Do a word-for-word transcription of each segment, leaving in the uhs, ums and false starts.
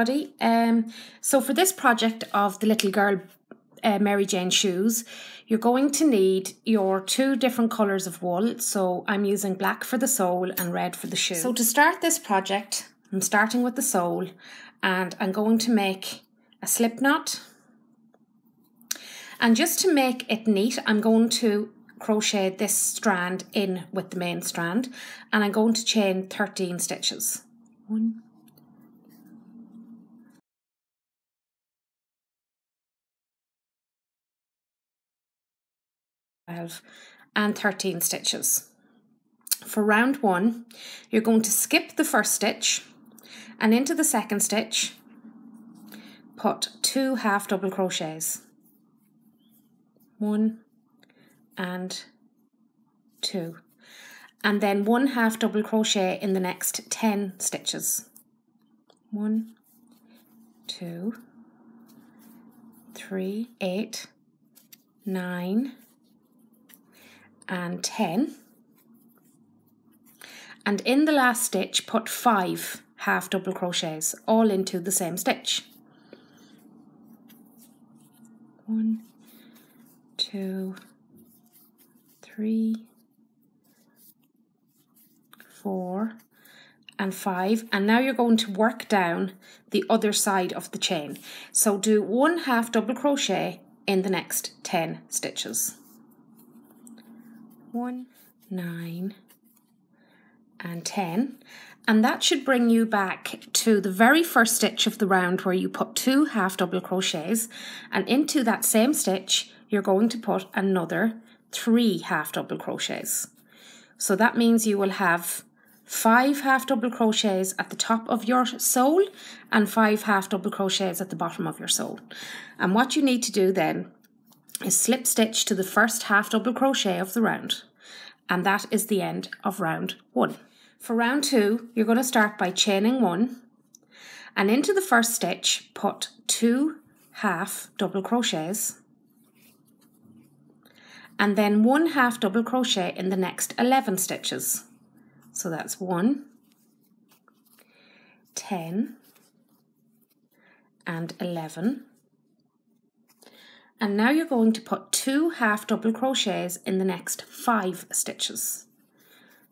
everybody. Um, so for this project of the little girl uh, Mary-Jane shoes, you're going to need your two different colours of wool. So I'm using black for the sole and red for the shoe. So to start this project, I'm starting with the sole, and I'm going to make a slip knot. And just to make it neat, I'm going to crochet this strand in with the main strand, and I'm going to chain thirteen stitches. One. twelve and thirteen stitches. For round one, you're going to skip the first stitch, and into the second stitch put two half double crochets. One and two, and then one half double crochet in the next ten stitches. One, two, three, eight, nine, and ten. And in the last stitch, put five half double crochets all into the same stitch. One, two, three, four, and five. And now you're going to work down the other side of the chain. So do one half double crochet in the next ten stitches. One, nine, and ten, and that should bring you back to the very first stitch of the round where you put two half double crochets, and into that same stitch you're going to put another three half double crochets. So that means you will have five half double crochets at the top of your sole and five half double crochets at the bottom of your sole. And what you need to do then is slip stitch to the first half double crochet of the round, and that is the end of round one. For round two, you're going to start by chaining one, and into the first stitch put two half double crochets, and then one half double crochet in the next eleven stitches. So that's one, ten, and eleven. And now you're going to put two half double crochets in the next five stitches.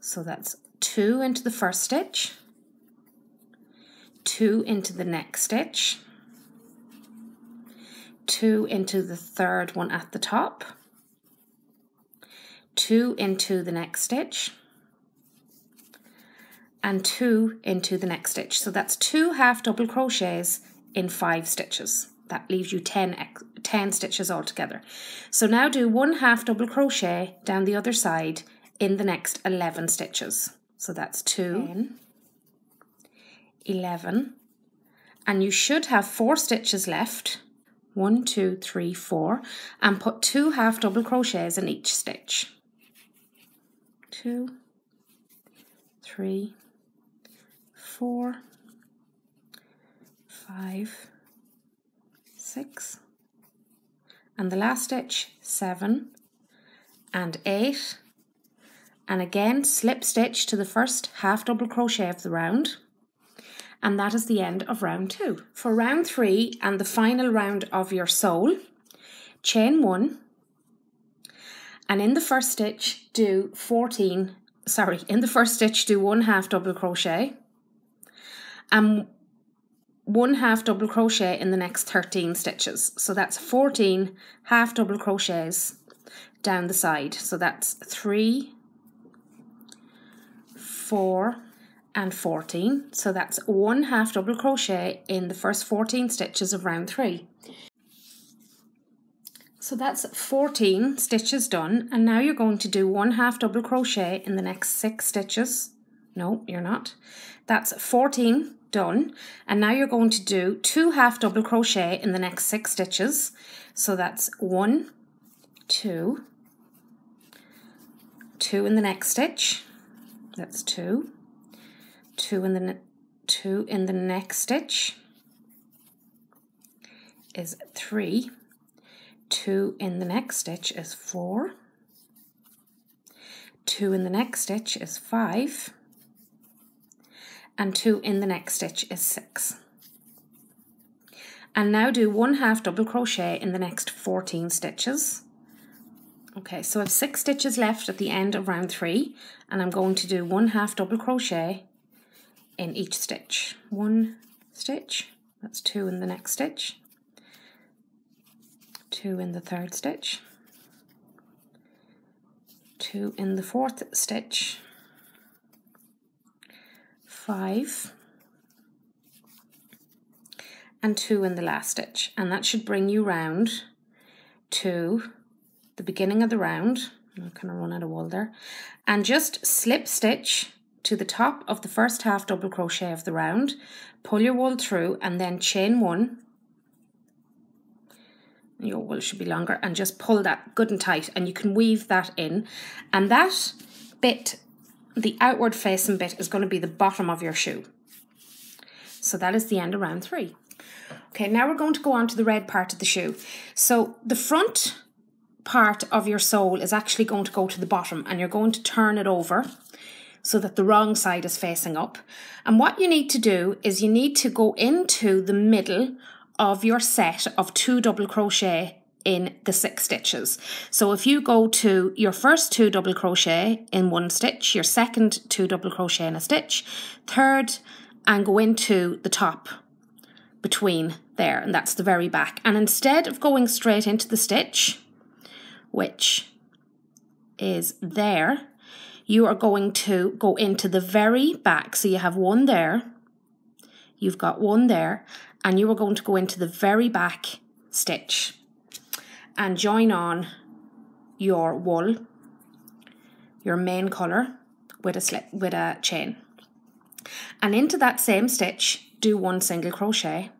So that's two into the first stitch, two into the next stitch, two into the third one at the top, two into the next stitch, and two into the next stitch. So that's two half double crochets in five stitches. That leaves you ten, ten stitches altogether. So now do one half double crochet down the other side in the next eleven stitches. So that's two, ten, eleven, and you should have four stitches left. One, two, three, four, and put two half double crochets in each stitch. Two, three, four, five, six, and the last stitch, seven and eight, and again slip stitch to the first half double crochet of the round, and that is the end of round two. For round three and the final round of your sole, chain one, and in the first stitch do fourteen, sorry, in the first stitch do one half double crochet, and one half double crochet in the next thirteen stitches. So that's fourteen half double crochets down the side. So that's three, four, and fourteen. So that's one half double crochet in the first fourteen stitches of round three. So that's fourteen stitches done, and now you're going to do one half double crochet in the next six stitches. No, you're not. That's fourteen done, and now you're going to do two half double crochet in the next six stitches. So that's one, two, two in the next stitch. That's two, two in the two in the next stitch is three, two in the next stitch is four, two in the next stitch is five, and two in the next stitch is six. and now do one half double crochet in the next fourteen stitches. Okay, so I have six stitches left at the end of round three, and I'm going to do one half double crochet in each stitch. One stitch, that's two in the next stitch, two in the third stitch, two in the fourth stitch, five, and two in the last stitch, and that should bring you round to the beginning of the round. I'm kind of run out of wool there, and just slip stitch to the top of the first half double crochet of the round, pull your wool through, and then chain one. Your wool should be longer, and just pull that good and tight, and you can weave that in, and that bit, the outward facing bit, is going to be the bottom of your shoe. So that is the end of round three. Okay, now we're going to go on to the red part of the shoe. So the front part of your sole is actually going to go to the bottom, and you're going to turn it over so that the wrong side is facing up. And what you need to do is you need to go into the middle of your set of two double crochet in the six stitches. So if you go to your first two double crochet in one stitch, your second two double crochet in a stitch, third, and go into the top between there, and that's the very back. And instead of going straight into the stitch, which is there, you are going to go into the very back. So you have one there, you've got one there, and you are going to go into the very back stitch and join on your wool, your main colour, with a slip, with a chain. And into that same stitch, do one single crochet.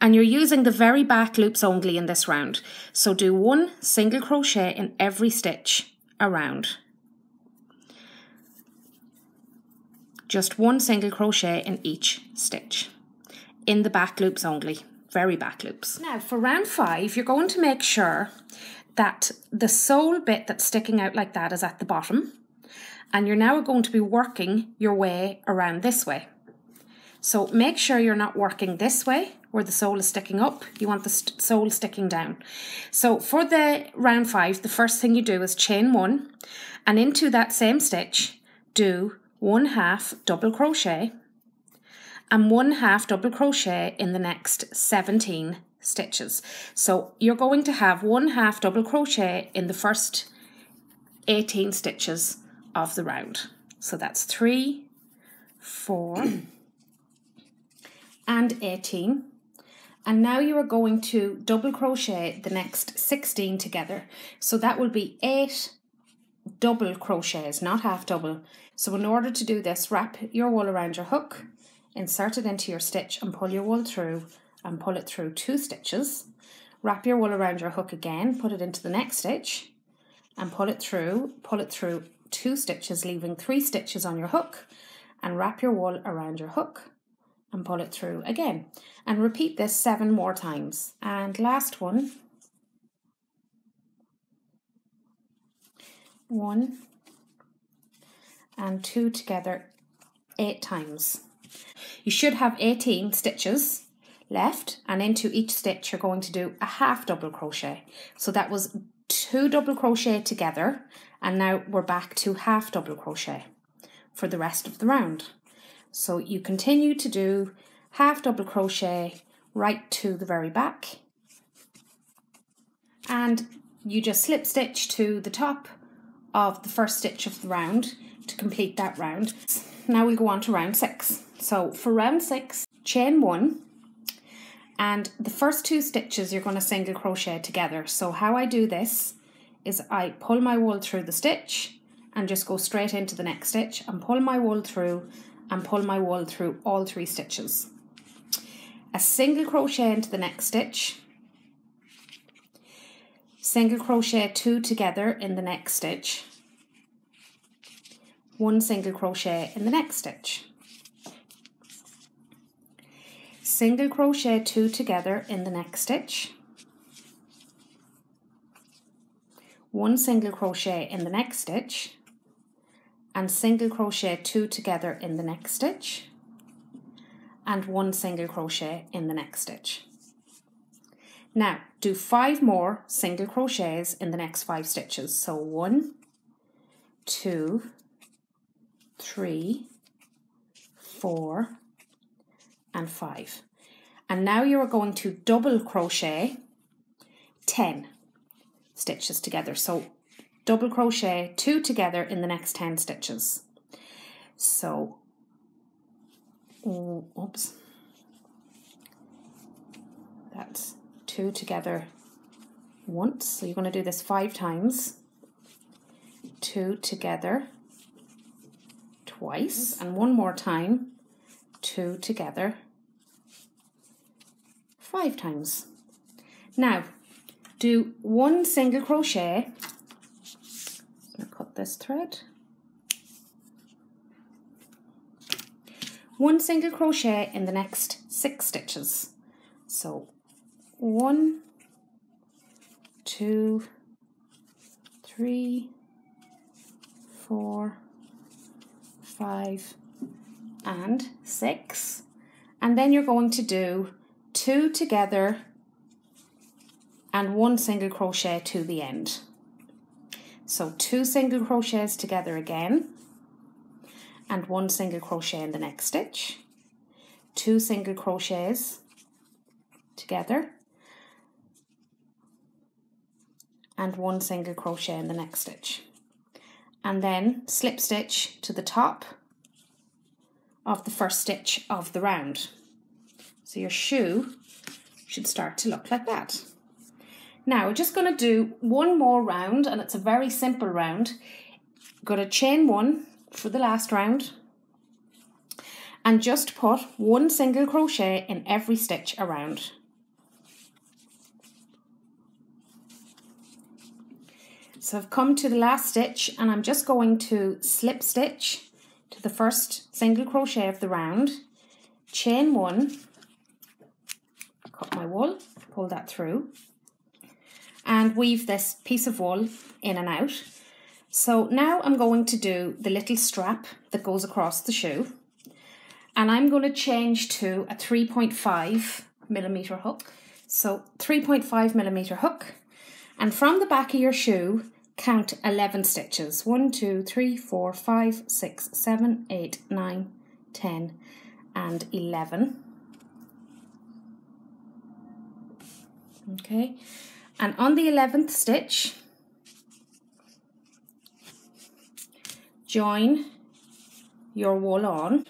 And you're using the very back loops only in this round. So do one single crochet in every stitch around. Just one single crochet in each stitch. In the back loops only, very back loops. Now for round five, you're going to make sure that the sole bit that's sticking out like that is at the bottom, and you're now going to be working your way around this way. So make sure you're not working this way where the sole is sticking up, you want the st- sole sticking down. So for the round five, the first thing you do is chain one, and into that same stitch do one half double crochet and one half double crochet in the next seventeen stitches. So you're going to have one half double crochet in the first eighteen stitches of the round. So that's three, four, and eighteen. And now you are going to double crochet the next sixteen together. So that will be eight double crochets, not half double. So in order to do this, wrap your wool around your hook, insert it into your stitch and pull your wool through, and pull it through two stitches. Wrap your wool around your hook again, put it into the next stitch and pull it through, pull it through two stitches, leaving three stitches on your hook, and wrap your wool around your hook and pull it through again. And repeat this seven more times. And last one. One and two together, eight times. You should have eighteen stitches left, and into each stitch you're going to do a half double crochet. So that was two double crochet together, and now we're back to half double crochet for the rest of the round. So you continue to do half double crochet right to the very back, and you just slip stitch to the top of the first stitch of the round to complete that round. Now we go on to round six. So for round six, chain one, and the first two stitches you're going to single crochet together. So how I do this is I pull my wool through the stitch and just go straight into the next stitch and pull my wool through and pull my wool through all three stitches. A single crochet into the next stitch, single crochet two together in the next stitch, one single crochet in the next stitch, single crochet two together in the next stitch, one single crochet in the next stitch, and single crochet two together in the next stitch, and one single crochet in the next stitch. Now, do five more single crochets in the next five stitches. So one, two, three, four, and five. And now you're going to double crochet ten stitches together. So double crochet two together in the next ten stitches. So, oh, oops, that's two together once. So you're going to do this five times. Two together twice, and one more time. Two together five times. Now, do one single crochet. I'm going to cut this thread. One single crochet in the next six stitches. So one, two, three, four, five, and six. And then you're going to do two together and one single crochet to the end. So two single crochets together again, and one single crochet in the next stitch, two single crochets together, and one single crochet in the next stitch. And then slip stitch to the top of the first stitch of the round. So your shoe should start to look like that. Now we're just going to do one more round, and it's a very simple round. Got to chain one for the last round and just put one single crochet in every stitch around. So I've come to the last stitch, and I'm just going to slip stitch to the first single crochet of the round, chain one, cut my wool, pull that through, and weave this piece of wool in and out. So now I'm going to do the little strap that goes across the shoe, and I'm going to change to a three point five millimeter hook. So three point five millimeter hook. And from the back of your shoe, count eleven stitches. one, two, three, four, five, six, seven, eight, nine, ten, and eleven. Okay, and on the eleventh stitch, join your wool on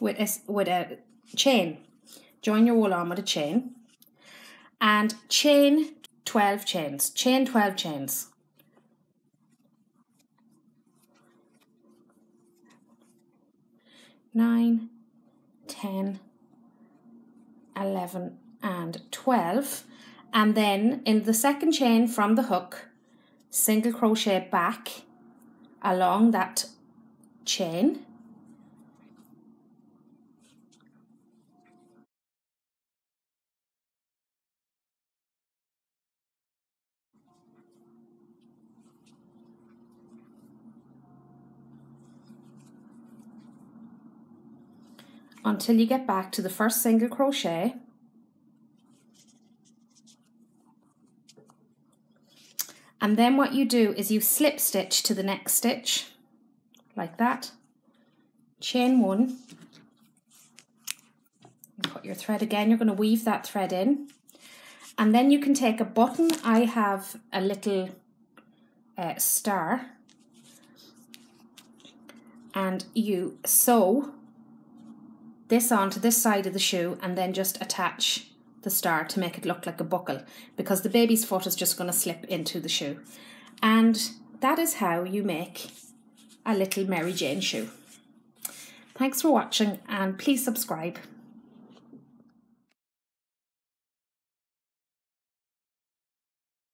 with a, with a chain. Join your wool on with a chain and chain twelve chains, chain twelve chains. nine, ten, eleven, and twelve. And then in the second chain from the hook, single crochet back along that chain. Until you get back to the first single crochet, and then what you do is you slip stitch to the next stitch like that, chain one, cut your thread again. You're going to weave that thread in, and then you can take a button. I have a little uh, star, and you sew this onto this side of the shoe and then just attach the star to make it look like a buckle, because the baby's foot is just going to slip into the shoe. And that is how you make a little Mary Jane shoe. Thanks for watching, and please subscribe.